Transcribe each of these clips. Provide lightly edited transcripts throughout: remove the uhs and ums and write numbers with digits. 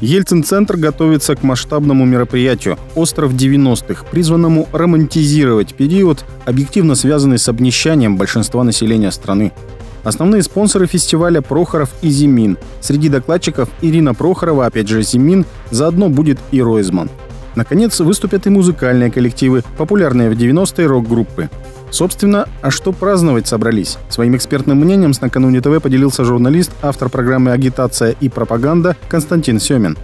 Ельцин-центр готовится к масштабному мероприятию «Остров 90-х», призванному романтизировать период, объективно связанный с обнищанием большинства населения страны. Основные спонсоры фестиваля — Прохоров и Zimin. Среди докладчиков — Ирина Прохорова, опять же Zimin, заодно будет и Ройзман. Наконец, выступят и музыкальные коллективы, популярные в 90-е рок-группы. Собственно, а что праздновать собрались? Своим экспертным мнением с «Накануне ТВ» поделился журналист, автор программы «Агитация и пропаганда» Константин Сёмин.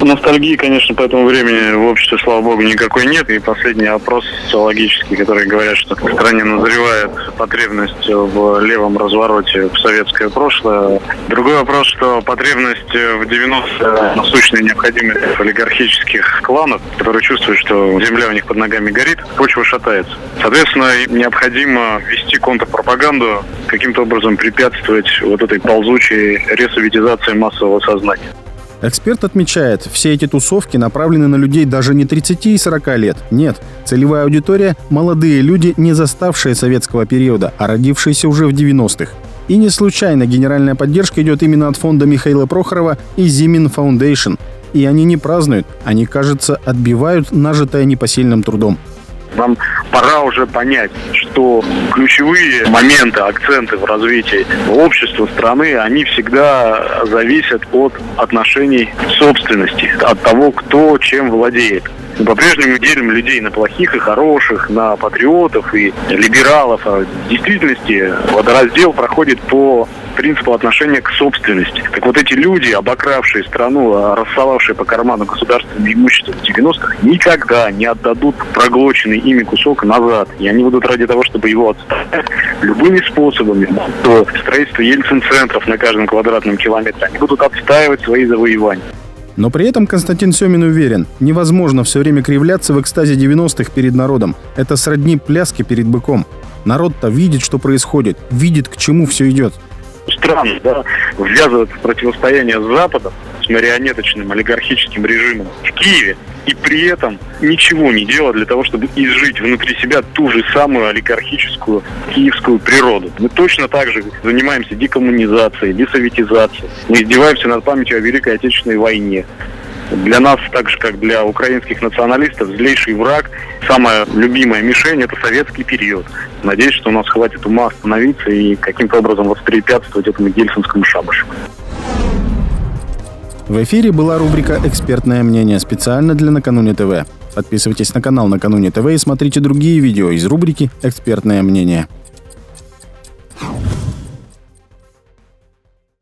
Ностальгии, конечно, по этому времени в обществе, слава богу, никакой нет. И последний опрос социологический, который говорят, что в стране назревает потребность в левом развороте в советское прошлое. Другой вопрос, что потребность в 90-е насущная необходимость олигархических кланов, которые чувствуют, что земля у них под ногами горит, почва шатается. Соответственно, им необходимо вести контрпропаганду, каким-то образом препятствовать вот этой ползучей ресоветизации массового сознания. Эксперт отмечает, все эти тусовки направлены на людей даже не 30 и 40 лет. Нет, целевая аудитория – молодые люди, не заставшие советского периода, а родившиеся уже в 90-х. И не случайно генеральная поддержка идет именно от фонда Михаила Прохорова и Zimin Foundation. И они не празднуют, они, кажется, отбивают нажитое непосильным трудом. Нам пора уже понять, что ключевые моменты, акценты в развитии общества, страны, они всегда зависят от отношений собственности, от того, кто чем владеет. Мы по-прежнему делим людей на плохих и хороших, на патриотов и либералов. А в действительности водораздел проходит по принципу отношения к собственности. Так вот, эти люди, обокравшие страну, рассовавшие по карману государственное имущество в 90-х, никогда не отдадут проглоченный ими кусок назад. И они будут ради того, чтобы его отстоять любыми способами. Строительство Ельцин-центров на каждом квадратном километре. Они будут отстаивать свои завоевания. Но при этом Константин Сёмин уверен, невозможно все время кривляться в экстазе 90-х перед народом. Это сродни пляске перед быком. Народ-то видит, что происходит, видит, к чему все идет. Странно, да, ввязываться в противостояние с Западом, с марионеточным олигархическим режимом в Киеве, и при этом ничего не делать для того, чтобы изжить внутри себя ту же самую олигархическую киевскую природу. Мы точно так же занимаемся декоммунизацией, десоветизацией. Мы издеваемся над памятью о Великой Отечественной войне. Для нас, так же как для украинских националистов, злейший враг, самая любимая мишень – это советский период. Надеюсь, что у нас хватит ума остановиться и каким-то образом воспрепятствовать этому ельцинскому шабашу. В эфире была рубрика «Экспертное мнение» специально для «Накануне ТВ». Подписывайтесь на канал «Накануне ТВ» и смотрите другие видео из рубрики «Экспертное мнение».